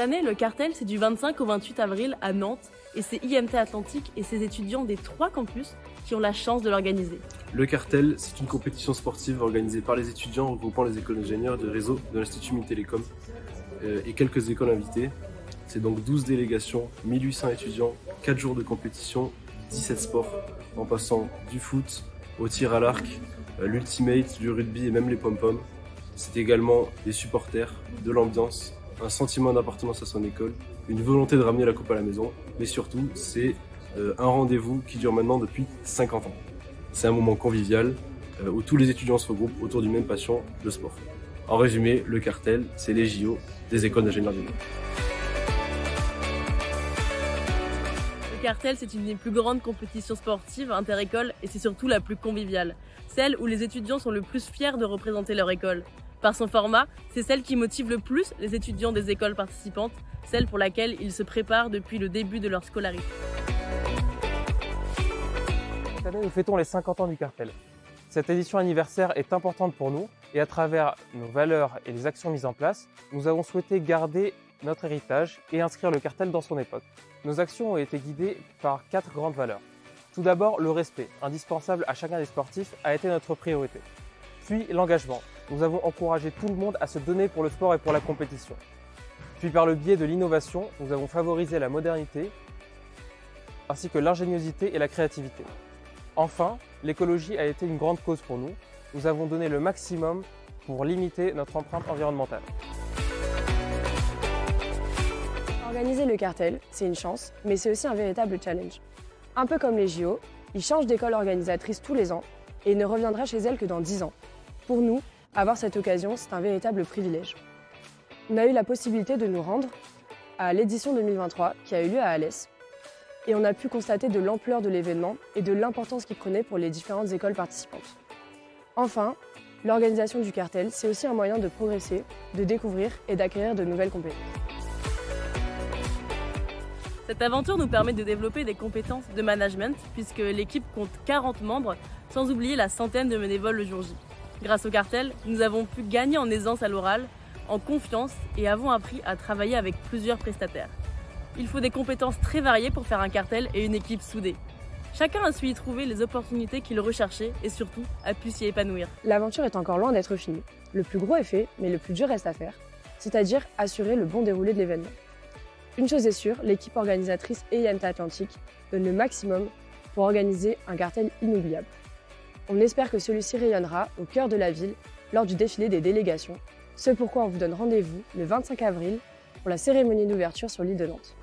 Cette année, le Cartel, c'est du 25 au 28 avril à Nantes et c'est IMT Atlantique et ses étudiants des trois campus qui ont la chance de l'organiser. Le Cartel, c'est une compétition sportive organisée par les étudiants regroupant les écoles d'ingénieurs de réseau de l'Institut Mines-Télécom et quelques écoles invitées. C'est donc 12 délégations, 1800 étudiants, 4 jours de compétition, 17 sports en passant du foot au tir à l'arc, l'ultimate, du rugby et même les pom-poms. C'est également des supporters, de l'ambiance, un sentiment d'appartenance à son école, une volonté de ramener la coupe à la maison, mais surtout c'est un rendez-vous qui dure maintenant depuis 50 ans. C'est un moment convivial où tous les étudiants se regroupent autour d'une même passion, le sport. En résumé, le Cartel, c'est les JO des écoles d'ingénieurs du monde. Le Cartel, c'est une des plus grandes compétitions sportives inter-écoles et c'est surtout la plus conviviale, celle où les étudiants sont le plus fiers de représenter leur école. Par son format, c'est celle qui motive le plus les étudiants des écoles participantes, celle pour laquelle ils se préparent depuis le début de leur scolarité. Cette année, nous fêtons les 50 ans du Cartel. Cette édition anniversaire est importante pour nous et à travers nos valeurs et les actions mises en place, nous avons souhaité garder notre héritage et inscrire le Cartel dans son époque. Nos actions ont été guidées par 4 grandes valeurs. Tout d'abord, le respect, indispensable à chacun des sportifs, a été notre priorité. Puis l'engagement, nous avons encouragé tout le monde à se donner pour le sport et pour la compétition. Puis par le biais de l'innovation, nous avons favorisé la modernité ainsi que l'ingéniosité et la créativité. Enfin, l'écologie a été une grande cause pour nous. Nous avons donné le maximum pour limiter notre empreinte environnementale. Organiser le Cartel, c'est une chance, mais c'est aussi un véritable challenge. Un peu comme les JO, ils changent d'école organisatrice tous les ans et ne reviendra chez elle que dans 10 ans. Pour nous, avoir cette occasion, c'est un véritable privilège. On a eu la possibilité de nous rendre à l'édition 2023 qui a eu lieu à Alès et on a pu constater de l'ampleur de l'événement et de l'importance qu'il prenait pour les différentes écoles participantes. Enfin, l'organisation du Cartel, c'est aussi un moyen de progresser, de découvrir et d'acquérir de nouvelles compétences. Cette aventure nous permet de développer des compétences de management puisque l'équipe compte 40 membres, sans oublier la centaine de bénévoles le jour J. Grâce au Cartel, nous avons pu gagner en aisance à l'oral, en confiance et avons appris à travailler avec plusieurs prestataires. Il faut des compétences très variées pour faire un Cartel et une équipe soudée. Chacun a su y trouver les opportunités qu'il recherchait et surtout a pu s'y épanouir. L'aventure est encore loin d'être finie. Le plus gros est fait, mais le plus dur reste à faire, c'est-à-dire assurer le bon déroulé de l'événement. Une chose est sûre, l'équipe organisatrice et IMT Atlantique donne le maximum pour organiser un Cartel inoubliable. On espère que celui-ci rayonnera au cœur de la ville lors du défilé des délégations, ce pourquoi on vous donne rendez-vous le 25 avril pour la cérémonie d'ouverture sur l'île de Nantes.